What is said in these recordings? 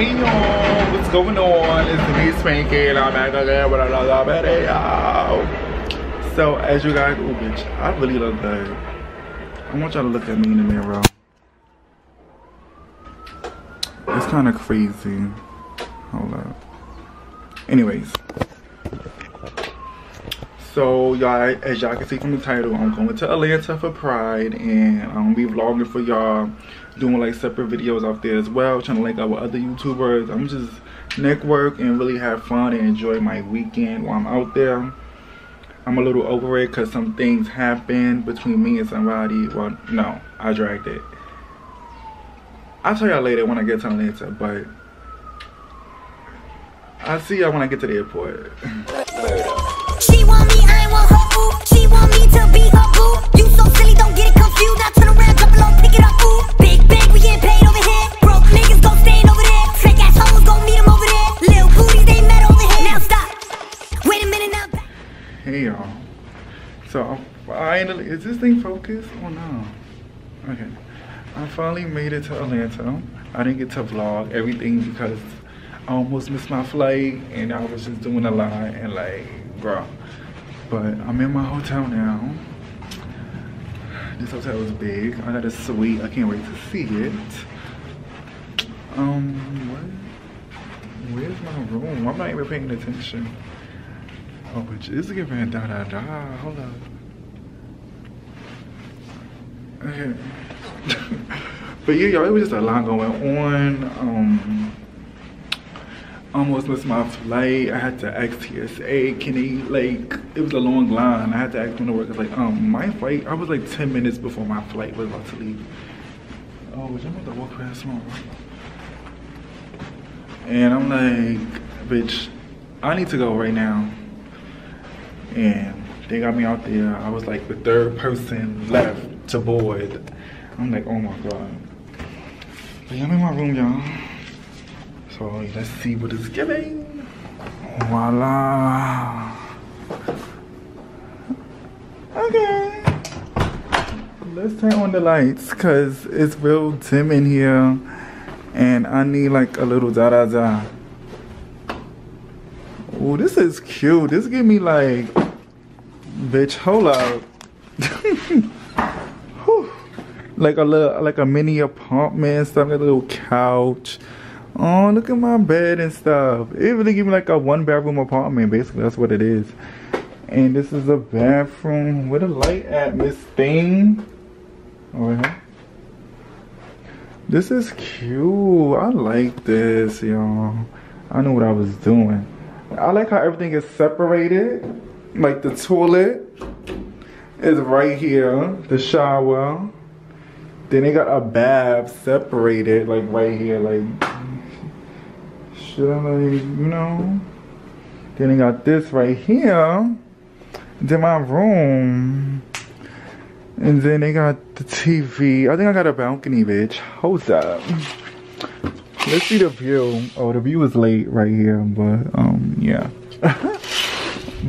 Hey y'all, what's going on? It's me, Spankyy, and I'm back again with another video. So as you guys, oh bitch, I really look good. I want y'all to look at me in the mirror. It's kind of crazy. Hold up. Anyways. So y'all, as y'all can see from the title, I'm going to Atlanta for Pride, and I'm gonna be vlogging for y'all, doing like separate videos out there as well, trying to link up with other YouTubers. I'm just network and really have fun and enjoy my weekend while I'm out there. I'm a little over it because some things happened between me and somebody. Well, no, I dragged it. I'll tell y'all later when I get to Atlanta, but I'll see y'all when I get to the airport. She want me, I want her boo. She want me to be her boo. You so silly, don't get it confused. I turn around, drop it low, pick it up, ooh. Big bang, we ain't paid over here. Broke niggas gon' stand over there. Fake ass hoes gon' meet them over there. Lil' booties, they met over here. Now stop. Wait a minute, now back. Hey y'all. So, finally, is this thing focused or no? Okay. I finally made it to Atlanta. I didn't get to vlog everything because I almost missed my flight and I was just doing a lot and like, bro, but I'm in my hotel now. This hotel is big. I got a suite. I can't wait to see it. What? Where's my room? I'm not even paying attention. Oh, which is giving da da da. Hold up. Okay. But yeah, y'all, it was just a lot going on. Almost missed my flight. I had to ask TSA, can they, like, it was a long line. I had to ask one of the workers, like, my flight, I was like 10 minutes before my flight was about to leave. Oh, I'm about to walk past one. And I'm like, bitch, I need to go right now. And they got me out there. I was like the third person left to board. I'm like, oh my God. But yeah, I'm in my room, y'all. So let's see what it's giving. Voila. Okay. Let's turn on the lights because it's real dim in here and I need like a little da da da. Oh, this is cute. This give me like, bitch, hold up. Like a little, like a mini apartment stuff, like a little couch. Oh, look at my bed and stuff. It really give me like a one-bedroom apartment. Basically, that's what it is. And this is a bathroom. Where the light at, Miss Thing? Oh, yeah. This is cute. I like this, y'all. I know what I was doing. I like how everything is separated. Like the toilet is right here. The shower. Then they got a bath separated, like right here, like. Like, you know, then I got this right here, then my room, and then they got the TV. I think I got a balcony, bitch. Hold up, let's see the view. Oh, the view is late right here, but yeah.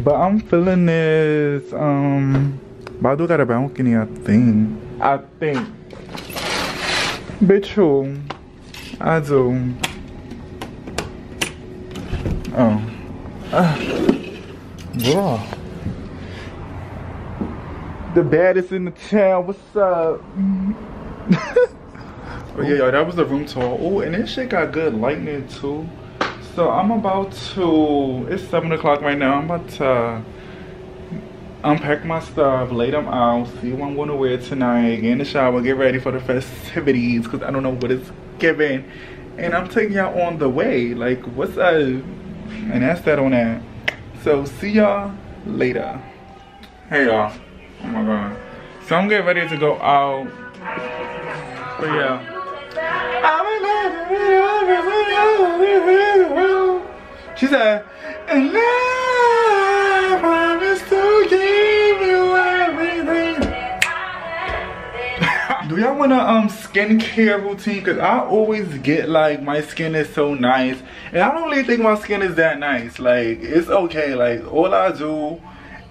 But I'm feeling this. But I do got a balcony, I think. Bitch, who? I do. Oh, bro. The baddest in the town. What's up? But yeah, y'all, that was the room tour. Oh, and this shit got good lightning too. So I'm about to. It's 7 o'clock right now. I'm about to unpack my stuff, lay them out, see what I'm gonna wear tonight, get in the shower, get ready for the festivities, cause I don't know what it's giving. And I'm taking y'all on the way. Like, what's up? And that's that on that. So see y'all later. Hey y'all. Oh my God. So I'm getting ready to go out. But yeah. She said, and now I promise to give you everything. Do y'all want a skincare routine? Cause I always get like my skin is so nice. And I don't really think my skin is that nice. Like, it's okay. Like, all I do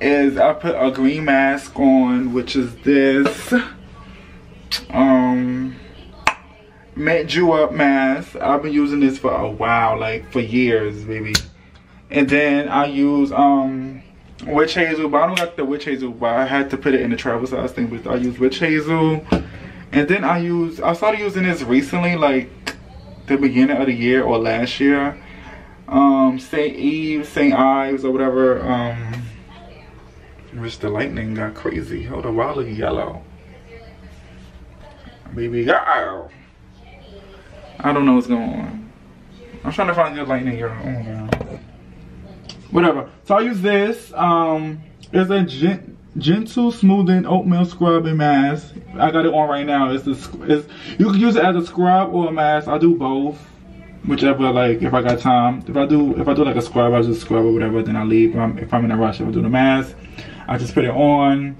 is I put a green mask on, which is this. Met Jew Up mask. I've been using this for a while, like for years, baby. And then I use witch hazel, but I don't got the witch hazel, but I had to put it in the travel size thing. But I use witch hazel, and then I started using this recently, like the beginning of the year or last year. St. Ives or whatever. Which the lightning got crazy. Hold on, why look yellow? Baby girl. I don't know what's going on. I'm trying to find good lightning here. Oh my God. Whatever. So I use this. It's a gentle smoothing oatmeal scrub and mask. I got it on right now. You can use it as a scrub or a mask. I do both. Whichever, like, if I got time. If I do like a scrub, I just scrub or whatever, then I leave. If I'm in a rush, if I do the mask, I just put it on,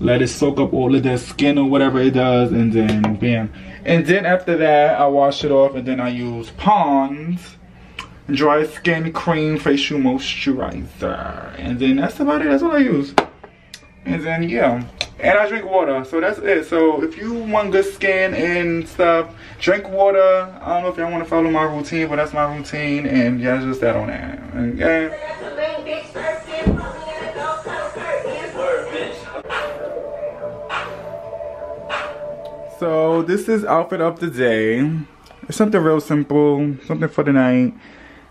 let it soak up all of that skin or whatever it does, and then bam. And then after that, I wash it off, and then I use Pond's Dry Skin Cream Facial Moisturizer. And then that's about it. That's all I use. And then, yeah. And I drink water, so that's it. So if you want good skin and stuff, drink water. I don't know if y'all want to follow my routine, but that's my routine. And yeah, just that on that. Okay. So this is outfit of the day. It's something real simple, something for the night.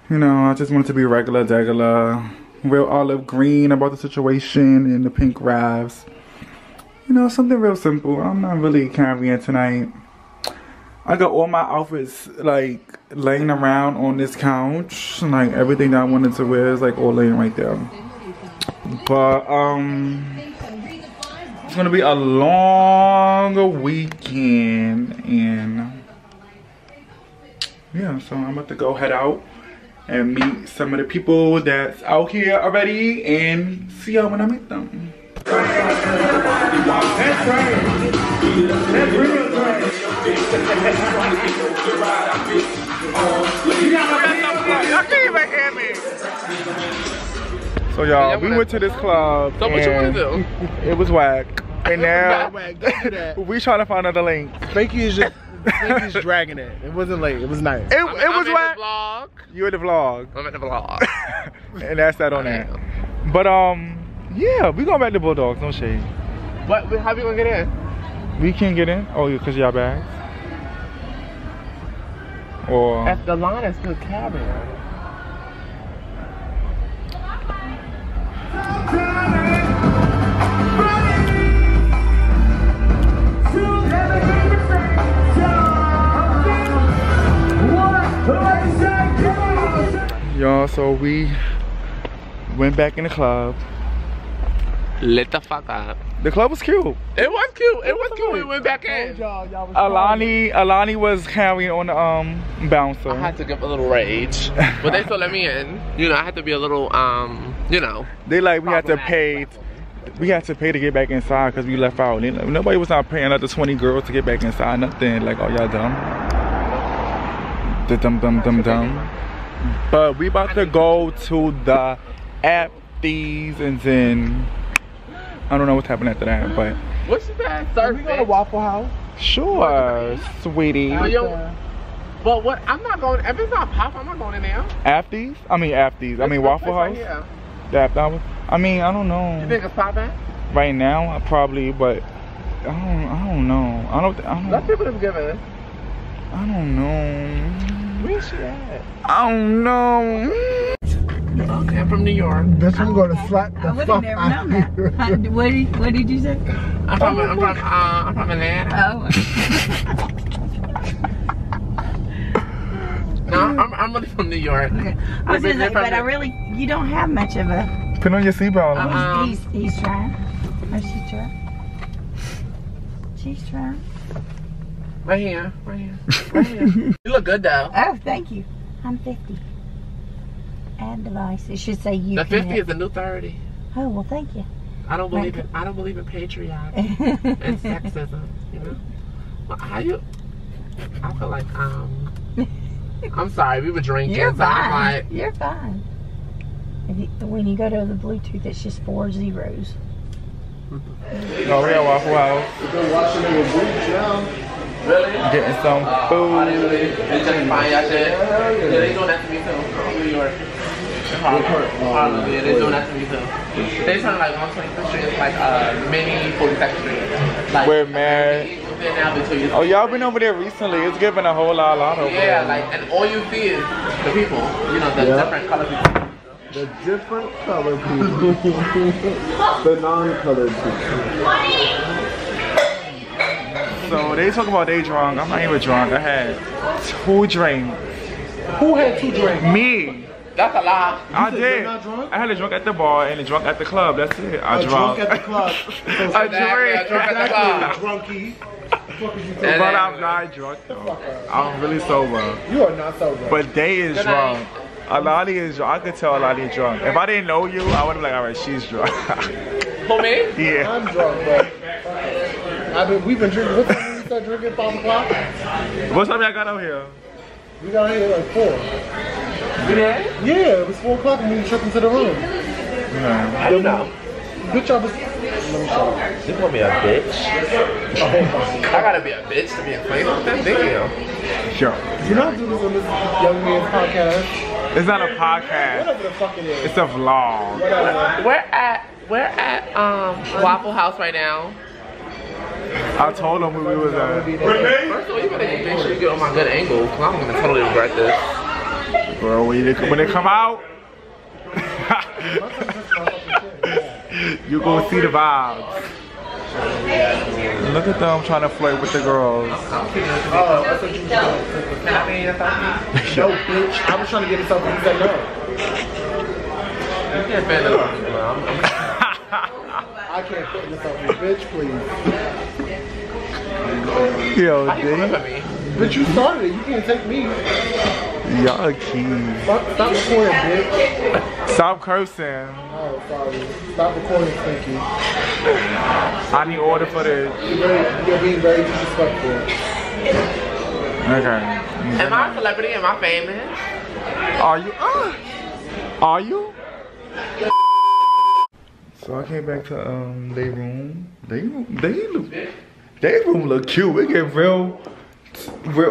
You know, I just want it to be regular, degular, real olive green about the situation and the pink wraps. You know, something real simple. I'm not really carrying tonight. I got all my outfits like laying around on this couch. Like everything that I wanted to wear is like all laying right there. But it's gonna be a long weekend, and yeah, so I'm about to go head out and meet some of the people that's out here already and see y'all when I meet them. So y'all, we went to this club. So what you wanna do? It was whack. And now we trying to find another link. Spanky's dragging it. It wasn't late. It was nice. It was whack. Vlog. You in the vlog. I'm in the vlog. And that's that on that. But yeah, we going back to Bulldogs. No shade. What? How we gonna get in? We can't get in. Oh, yeah, cause y'all bags. Or at the line is good cabin. Y'all, so we went back in the club. Lit the fuck up. The club was cute. It was cute. We went back in. Alani was carrying on the bouncer. I had to give a little rage, but they still let me in. You know, I had to be a little you know. They like we had to pay to get back inside because we left out. Like, nobody was not paying like the 20 girls to get back inside. Nothing like, oh y'all dumb. The dumb. But we about to go to the app thieves and then. I don't know what's happening after that, but. What's that? Are we going to Waffle House? Sure, sweetie. But what? I'm not going. If it's not pop, I'm not going in there. Afties? I mean Waffle House. Yeah. I mean, I don't know. You think it's popping? Right now, probably, but I don't know. I don't. Let people have given. I don't know. Where's she at? I don't know. Okay, I'm from New York. This one's going to slap the fuck out of you. What did you say? I'm from Atlanta. Oh. No, I'm really from New York. Okay. I was like, but I really, you don't have much of a... Put on your seatbelt. He's trying. Or she's trying. She's trying. Right here. You look good though. Oh, thank you. I'm 50. Add device. It should say you. The 50 is the new 30. Oh well, thank you. I don't believe in patriarchy and sexism. You know. Well, how you? I feel like I'm sorry. We were drinking. You're fine. You're fine. When you go to the Bluetooth, it's just 4 zeros. Oh, we are Waffle House. We've been watching it with Bluetooth now. Really? Getting some food. I didn't really. They just find y'all shit. Yeah, they doing that to me too. New York. Harlem. Yeah, they doing that to me too. They turn like 125th Street is like mini 42nd Street. Like, we're married. Oh, y'all been over there recently. It's giving a whole lot over there. Yeah, like, and all you see is the people. You know, the different color people. The different color people. The non-colored people. So they talk about they drunk. I'm not even drunk. I had 2 drinks. Who had 2 drinks? Me. That's a lie. I did. Not drunk? I had a drunk at the bar and a drunk at the club. That's it. I drunk. Drunk at the club. I drank. Drunky. But I'm not drunk though. I'm really sober. You are not sober. But they is drunk. Alani is drunk. I could tell Alani is drunk. If I didn't know you, I would have been like, alright, she's drunk. For me? Yeah. I'm drunk, bro. We've been drinking. What time did we start drinking? 5 o'clock? What time y'all got out here? We got out here at 4. Yeah? Yeah, it was 4 o'clock and we checked into the room. I don't know. Bitch, I was. You want me a bitch? I gotta be a bitch to be a player. That's big deal. Sure. You don't do this on this young man's podcast. It's not a podcast. Whatever the fuck it is. It's a vlog. We're at Waffle House right now. I told him where we was at. First of all, you better make sure you get on my good angle, cause I'm gonna totally regret this. Bro, when they come out, you gonna see the vibes. Look at them trying to flirt with the girls. Oh, that's what you thought. Can I be in a selfie? No, bitch. I was trying to get a selfie. You said no. You can't fit in a selfie. I can't fit in a selfie. Bitch, please. Yo, D. But you started it. You can't take me. Y'all keys. Stop recording, bitch. Stop cursing. Oh, sorry. Stop recording, Spankyy. I need order for this. You're being very disrespectful. Okay. Am I a celebrity? Am I famous? Are you? Are you? So I came back to they room. They room look cute. It get real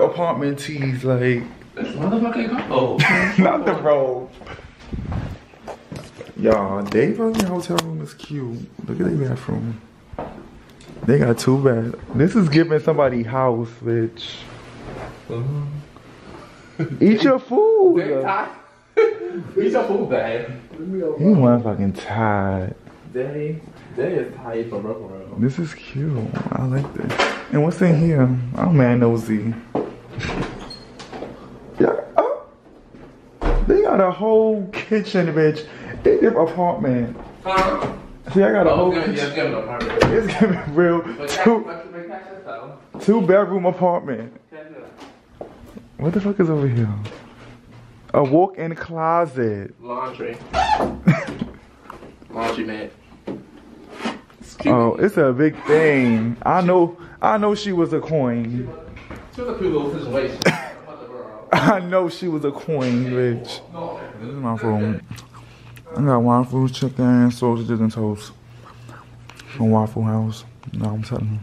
apartment teas, like. Motherfucking go. Not the robe. Y'all, they fucking hotel room is cute. Look at their bathroom. They got 2 baths. This is giving somebody house, bitch. Eat your food. Eat your food, babe. You motherfucking tired. They is tired for real. This is cute. I like this. And what's in here? I'm mad nosy. They got a whole kitchen, bitch. They live apartment. Huh? See, I got a whole kitchen. It's giving apartment. It's giving real. Two bedroom apartment. What the fuck is over here? A walk-in closet. Laundry. Laundry mat. Oh, it's a big thing. I know she was a coin. She was a cute little situation. I know she was a queen, bitch. This is my food. I got waffle, chicken, sausages, and toast from Waffle House. No, I'm telling you.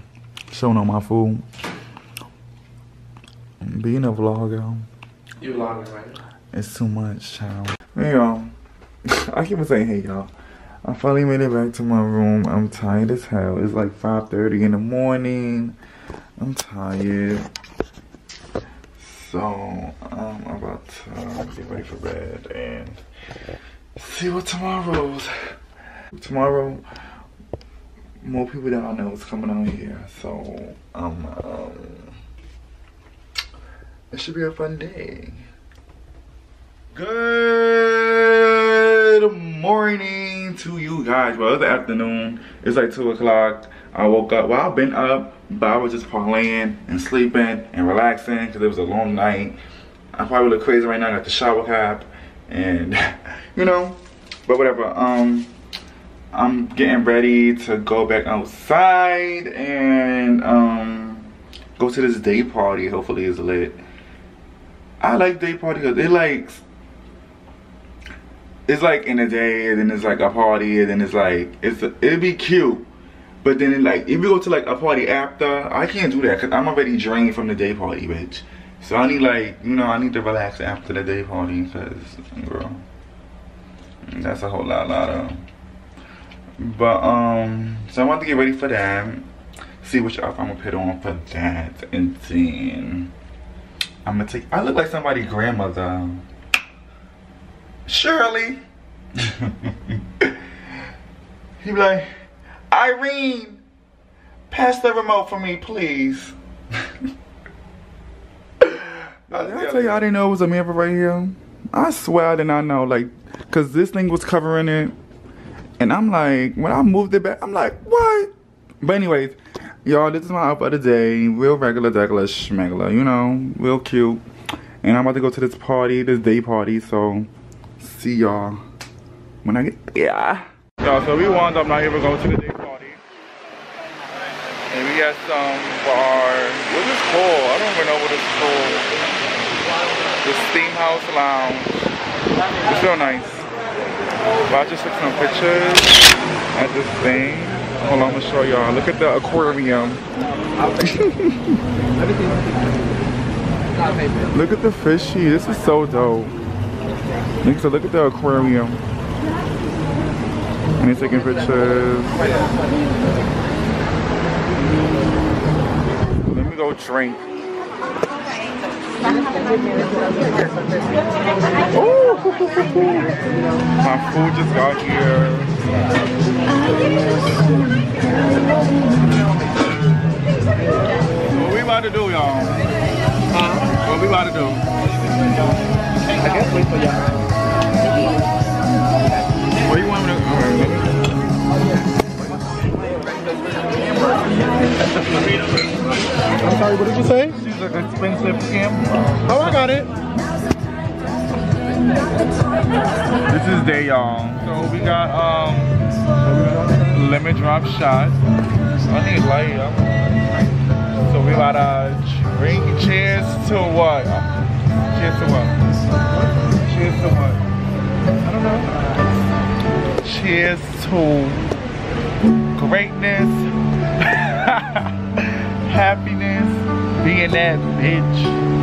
Showing on my food. Being a vlogger. You vlogging, right? It's too much, child. Hey, y'all. I keep on saying, hey, y'all. I finally made it back to my room. I'm tired as hell. It's like 5:30 in the morning. I'm tired. So, I'm about to get ready for bed and see what tomorrow's. Tomorrow, more people that I know is coming out here. So, it should be a fun day. Good morning to you guys. Well, it's the afternoon. It's like 2 o'clock. I woke up. Well, I've been up. But I was just parlaying and sleeping and relaxing because it was a long night. I probably look crazy right now. I got the shower cap and, you know, but whatever. I'm getting ready to go back outside and go to this day party. Hopefully it's lit. I like day party because it's like in the day and then it's like a party and then it's like, it'd be cute. But then, like, if we go to, like, a party after, I can't do that because I'm already drained from the day party, bitch. So I need, like, you know, I need to relax after the day party because, girl, that's a whole lot of... But, so I want to get ready for that. See which outfit I'm going to put on for that. And then I'm going to take... I look like somebody's grandmother. Shirley. He be like, Irene, pass the remote for me, please. Did I tell you I didn't know it was a mirror right here? I swear I did not know. Like, because this thing was covering it. And I'm like, when I moved it back, I'm like, what? But anyways, y'all, this is my outfit of the day. Real regular, degular, schmegler, you know, real cute. And I'm about to go to this party, this day party. So, see y'all when I get, yeah. Y'all, so we wound up not even going to the day party. And we got some bar, what is this called? I don't even know what it's called. The Steam House Lounge. It's so nice. But I just took some pictures at this thing. Hold on, I'm gonna show y'all. Look at the aquarium. Look at the fishy. This is so dope. So look at the aquarium. And they're taking pictures. Let me go drink. Ooh. My food just got here. What we about to do, y'all? Huh? What we about to do? I guess wait for y'all. What you want me to do? I'm sorry, what did you say? She's an expensive camera. Oh, I got it. This is day, y'all. So we got lemon drop shot. I need light. So we about to drink. Cheers to what? Cheers to what? Cheers to what? I don't know. Cheers to greatness, happiness, being that bitch,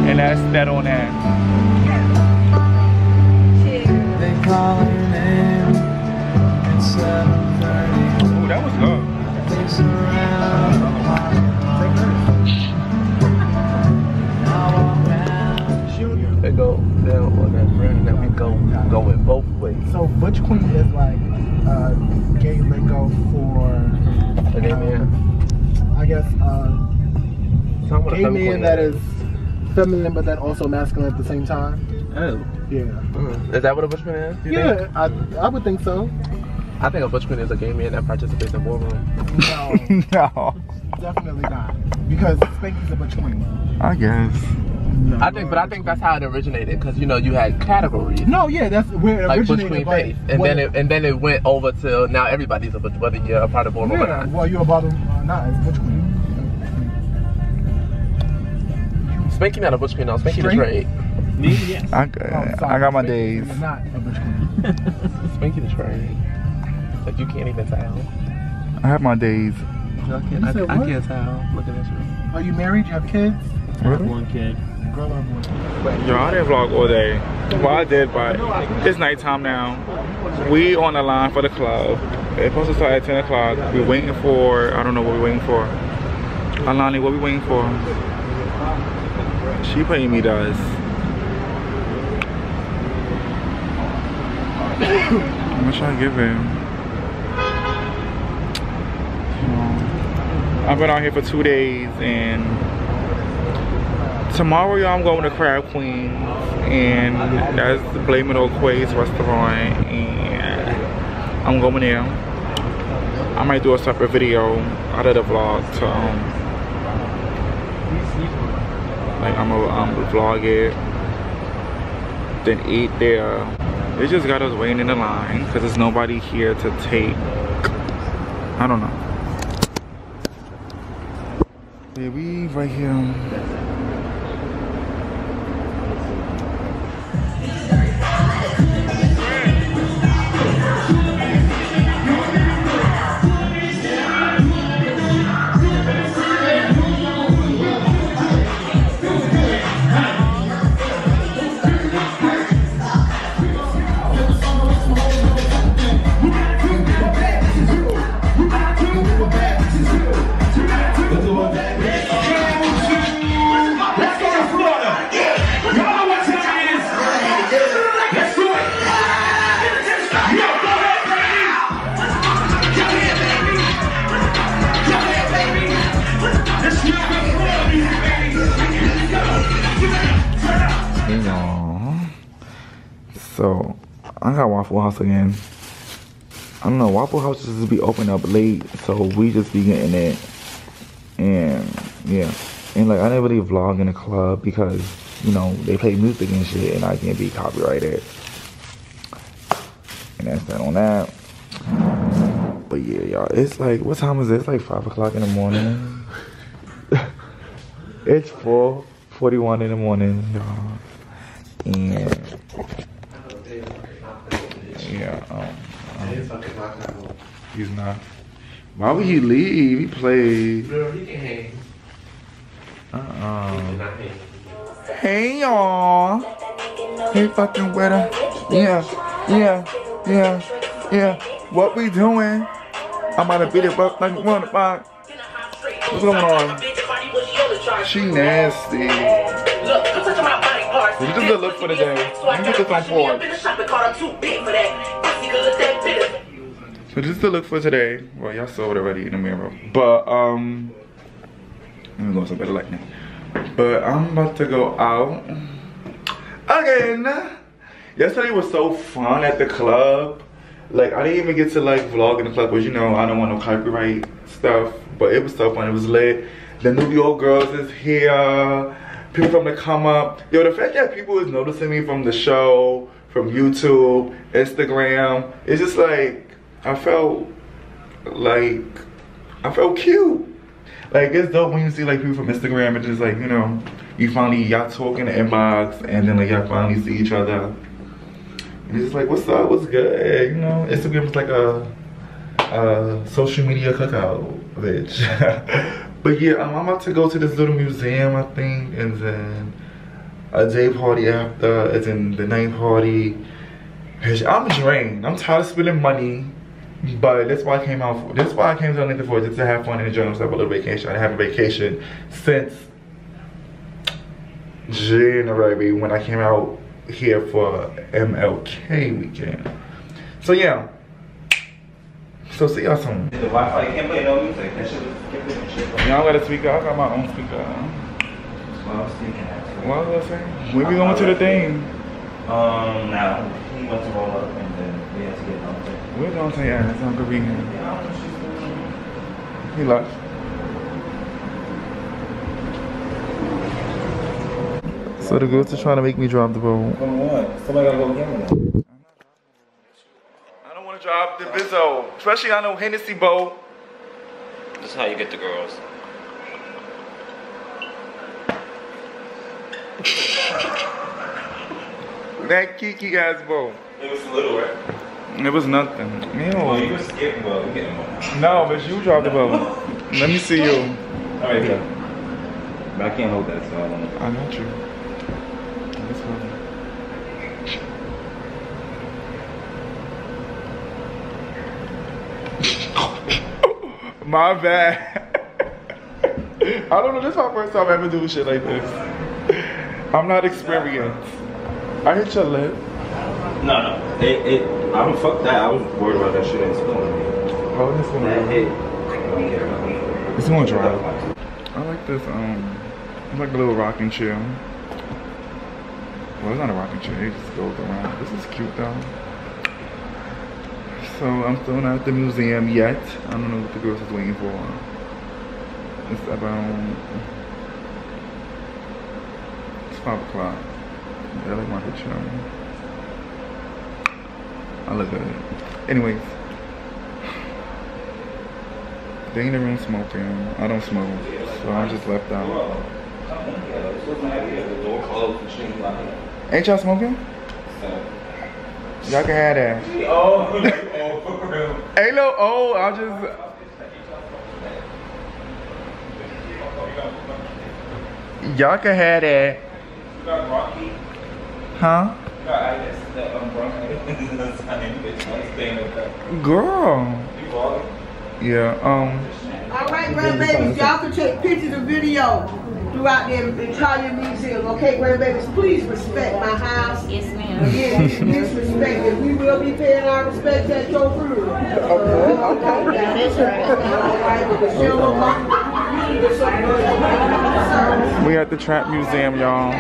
and that's that on that. Ooh, that was good. They go down on that brand that we go in both ways. So Butch Queen is like gay lingo for gay man. I guess gay man that is feminine but that also masculine at the same time. Oh. Yeah. Is that what a butch man is? Yeah, I would think so. I think a butch man is a gay man that participates in ballroom. No. No. Definitely not. Because Spanky's a butch queen. I guess. No, I think that's how it originated, because you know you had categories. No, yeah, that's where it originated. Like butch queen face, and then it went over to now everybody's a butch, whether you're a part of ballroom or not. Well, you're a ballroom or not, it's butch queen. Spanky not a butch queen, no. Spanky is great. Yes. I got my days. I'm not a butch queen. Spanky the train. Like you can't even tell. I have my days. I can't tell. Look at this room. Are you married? You have kids? Really? I have one kid. Girl, I have one. Yo, I didn't vlog all day. Well, I did, but it's nighttime now. We on the line for the club. It's supposed to start at 10 o'clock. We're waiting for, I don't know what we're waiting for. Alani, what we waiting for? She paying me does. How much I give him? I've been out here for 2 days, and tomorrow, y'all, I'm going to Crab Queens, and that's the Blame It All Quay's restaurant, and I'm going there. I might do a separate video out of the vlog, so like I'm gonna vlog it, then eat there. It just got us waiting in the line because there's nobody here to take. I don't know. Yeah, we right here. Aww. So I got Waffle House again. I don't know, Waffle House just be open up late, so we just be getting it. And yeah, and like I never really vlog in a club because, you know, they play music and shit and I can't be copyrighted. And that's that on that. But yeah, y'all, it's like, what time is it? It's like 5 o'clock in the morning. It's 4:41 in the morning, y'all. And yeah, he's not. Why would he leave? He played. Girl, he can hang. Hey y'all. Hey fucking with her. Yeah. What we doing? I'm about to beat it up like one o'clock. What's going on? She nasty. Look, I'm touching my body parts. This is the look for the day. You can put this on forward. So this is the look for today. Well, y'all saw it already in the mirror. But, let me go on some better lighting. But I'm about to go out again. Yesterday was so fun at the club. Like, I didn't even get to, like, vlog in the club. Because, you know, I don't want no copyright stuff. But it was so fun. It was lit. The New York girls is here. People from the come up. Yo, the fact that people is noticing me from the show, from YouTube, Instagram. It's just like... I felt cute. Like, it's dope when you see like people from Instagram and just like, you know, you finally, y'all talk in the inbox and then like y'all finally see each other. And it's just like, what's up, what's good? You know, Instagram is like a social media cookout, bitch. But yeah, I'm about to go to this little museum, I think, and then a day party after, as in the night party. I'm drained, I'm tired of spending money. But that's why I came out for, that's why I came to Atlanta for, just to have fun and enjoy myself, a little vacation. I didn't have a vacation since January when I came out here for MLK weekend. So yeah. So see y'all soon. The Wi-Fi, you can't play no music. Y'all got a speaker, I got my own speaker. What was I saying? When we going to the thing? Now he went to roll up and then we had to get on. We're going to say, yeah, that's not convenient. He left. So the girls are trying to make me drop the boat. Somebody gotta go get me. I don't want to drop the Bizzo, especially on no Hennessy boat. This is how you get the girls. That kiki ass boat. It was little, right? It was nothing. Ew. Well, you were skipping, well, we're getting one. No, but you dropped the bubble. Let me see you. Alright, go. But I can't hold that, so I don't know. I got you. That's funny. My bad. I don't know, this is my first time ever doing shit like this. I'm not experienced. I hit your lip. No. I don't fuck that. I was worried about that shit ain't spilling me. Oh, this one. That hit. I don't care about it. It's going to dry. I like this, it's like a little rocking chair. Well, it's not a rocking chair. It just goes around. This is cute, though. So, I'm still not at the museum yet. I don't know what the girls is waiting for. It's about... It's 5 o'clock. I like my picture on me. I look at it. Anyways, they in the room smoking. I don't smoke, so I just left out. Ain't y'all smoking? Y'all can have that. Hey, no, oh, I'll just. Y'all can have that. Huh? Girl. Yeah, Alright, grandbabies, y'all can take pictures and video throughout the entire museum, okay, grandbabies? Please respect my house. Yes, ma'am. Yes, disrespect it. We will be paying our respect at your food. Okay. That's right. Alright, with the silver box. We at the Trap Museum, y'all.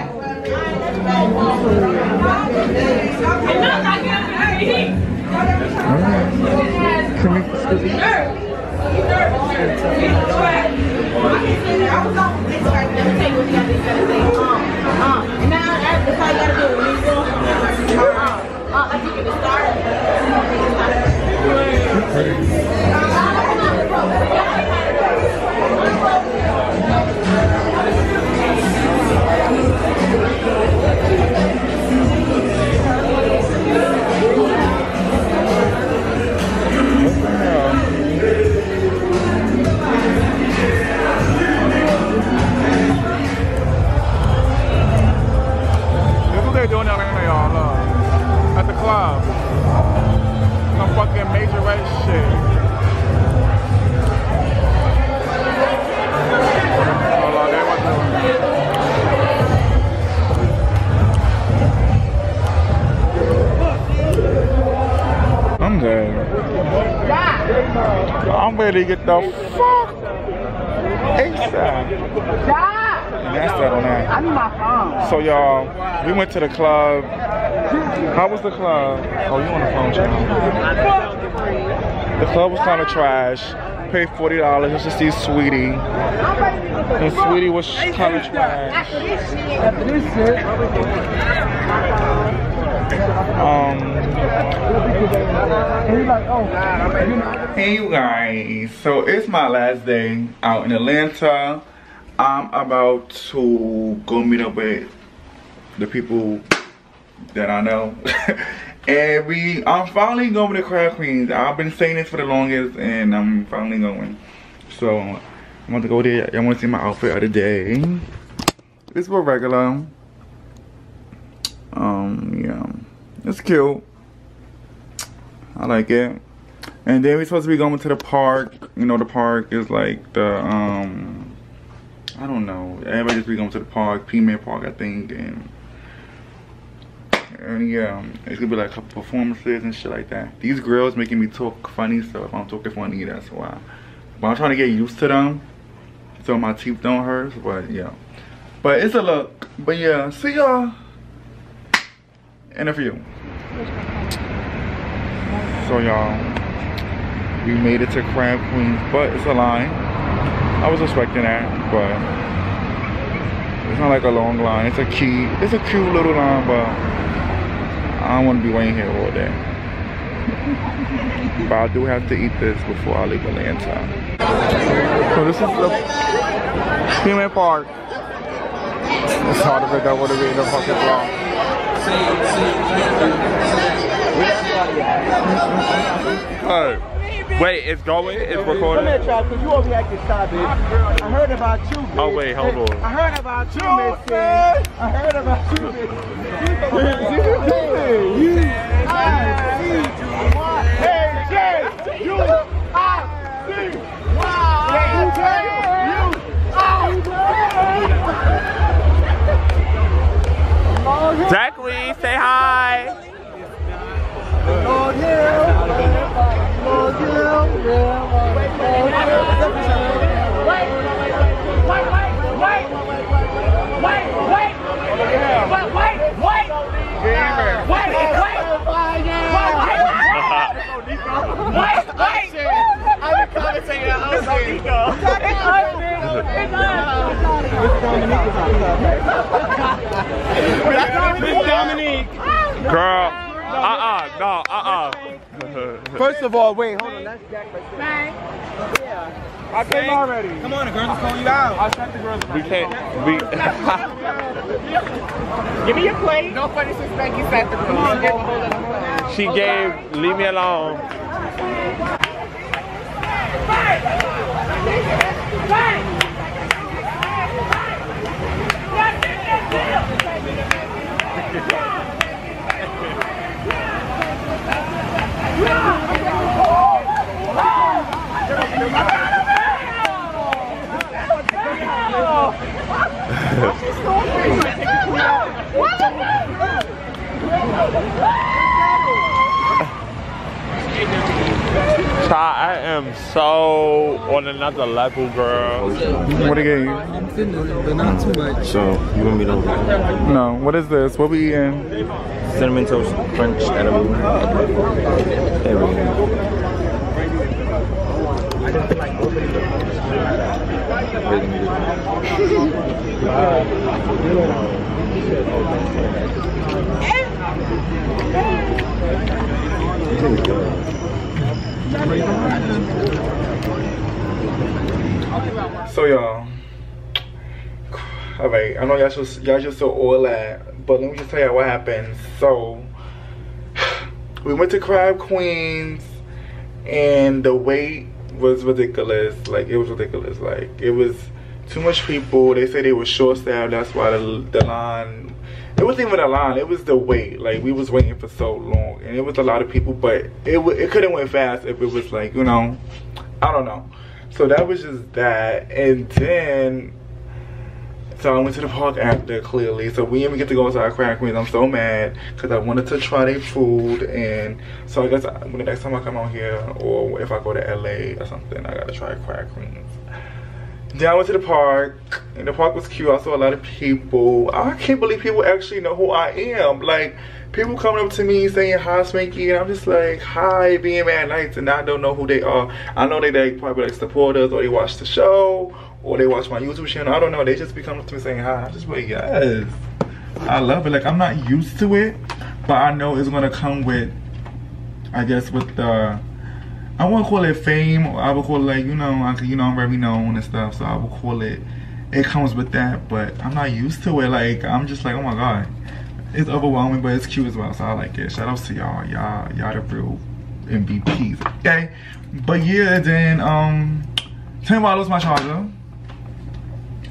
I'm ready to get the fuck ASAP. That's that on that. I need my phone. So y'all, we went to the club. How was the club? Oh, you on the phone, child. The club was kind of trash. Paid $40 just to see Saweetie. And Saweetie was kind of trash. Hey you guys, so it's my last day out in Atlanta. I'm about to go meet up with the people that I know. And I'm finally going to Crab Queens. I've been saying this for the longest and I'm finally going. So I want to go there. I want to see my outfit of the day. This was regular. Yeah, it's cute. I like it. And then we're supposed to be going to the park. You know, the park is like the I don't know. Everybody just be going to the park, Piedmont Park, I think, and yeah, it's gonna be like a couple performances and shit like that. These girls making me talk funny, so if I'm talking funny, that's why. But I'm trying to get used to them, so my teeth don't hurt. But yeah, but it's a look. But yeah, see y'all in a few. So y'all, we made it to Crab Queens, but it's a line. I was expecting that, but it's not like a long line. It's a key. It's a cute little line, but I don't want to be waiting here all day. But I do have to eat this before I leave Atlanta. So this is the Piedmont Park. It's hard to figure out what it is in the fucking vlog. Oh, wait, it's going? It's recording? Come here, Trap, because you overreacted, stop it. I heard about you, bitch. Oh, wait, hold on. I heard about you, bitch. I heard about you, bitch. You, I-C-Y. You, I-C-Y. You, Jacqueline, say hi. Lord Hill, Lord Hill, wait, First of all, wait, hold on, that's Jack right there. Yeah. I came already. Come on, the girls are calling you out. I shot the girls. We can't. Give me your plate. No funny since Spankyy sat the girls. She gave, leave me alone. I am so on another level, girl. What do you get? But not too much. So, you want me to? No. What is this? What we eating? Cinnamon toast crunch edible. There we go. So y'all, all right. I know y'all just saw all that, but let me just tell y'all what happened. So we went to Crab Queens, and the wait was ridiculous. Like it was ridiculous. Like it was too much people. They say they were short-staffed. That's why the line. It wasn't even a line. It was the wait. Like we was waiting for so long, and it was a lot of people. But it couldn't went fast if it was like, you know, I don't know. So that was just that, and then. So I went to the park after, clearly. So we didn't even get to go inside Crab Queens. I'm so mad because I wanted to try their food. And so I guess the next time I come out here, or if I go to LA or something, I gotta try Crab Queens. Then I went to the park, and the park was cute. I saw a lot of people. I can't believe people actually know who I am. Like, people coming up to me saying, hi, Spankyy, and I'm just like, hi, being mad nights, and I don't know who they are. I know they probably like supporters, or they watch the show, or they watch my YouTube channel. I don't know. They just be coming up to me saying hi. I'm just like, yes. I love it. Like, I'm not used to it, but I know it's going to come with, I guess, with the... I wouldn't call it fame. I would call it, like, you know, I'm very known and stuff. So I would call it, it comes with that. But I'm not used to it. Like, I'm just like, oh my God. It's overwhelming, but it's cute as well. So I like it. Shout out to y'all. Y'all the real MVPs. Okay. But yeah, then, $10 my charger.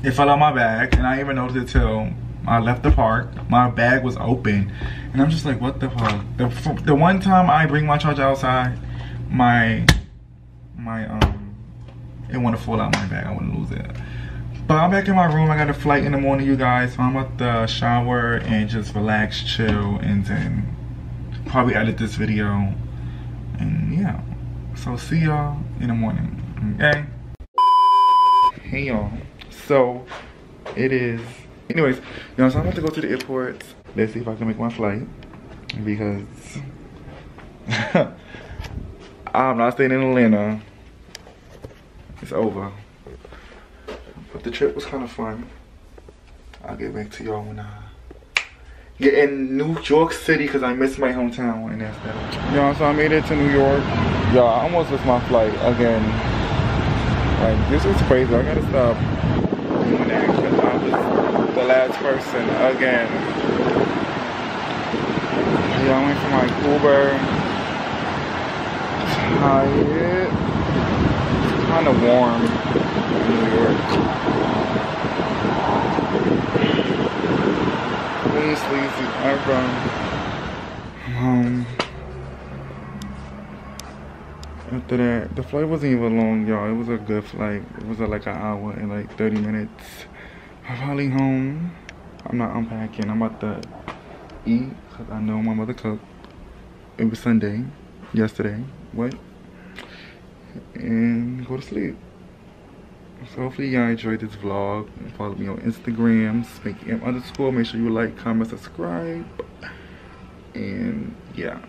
It fell out my bag. And I didn't even notice it till I left the park. My bag was open. And I'm just like, what the fuck? The one time I bring my charger outside, it wanna fall out my bag. I wanna lose it. But I'm back in my room. I got a flight in the morning, you guys. So I'm about to shower and just relax, chill, and then probably edit this video. And yeah. So see y'all in the morning. Okay. Hey y'all. So it is. Anyways, you know, so I'm about to go to the airport. Let's see if I can make my flight, because. I'm not staying in Atlanta. It's over. But the trip was kind of fun. I'll get back to y'all when I get in New York City, because I miss my hometown, and that's that. Y'all, so I made it to New York. Y'all, I almost missed my flight again. Like, this was crazy. I gotta stop doing that because I was the last person again. Yeah, I went for my Uber. Tired. It's kind of warm in New York. Really sleazy. I'm from home. After that, the flight wasn't even long, y'all. It was a good flight. It was like an hour and like 30 minutes. I'm finally home. I'm not unpacking. I'm about to eat because I know my mother cooked. It was Sunday, yesterday. What? And go to sleep. So hopefully y'all enjoyed this vlog. Follow me on Instagram, Spankyym_. Make sure you like, comment, subscribe, and yeah.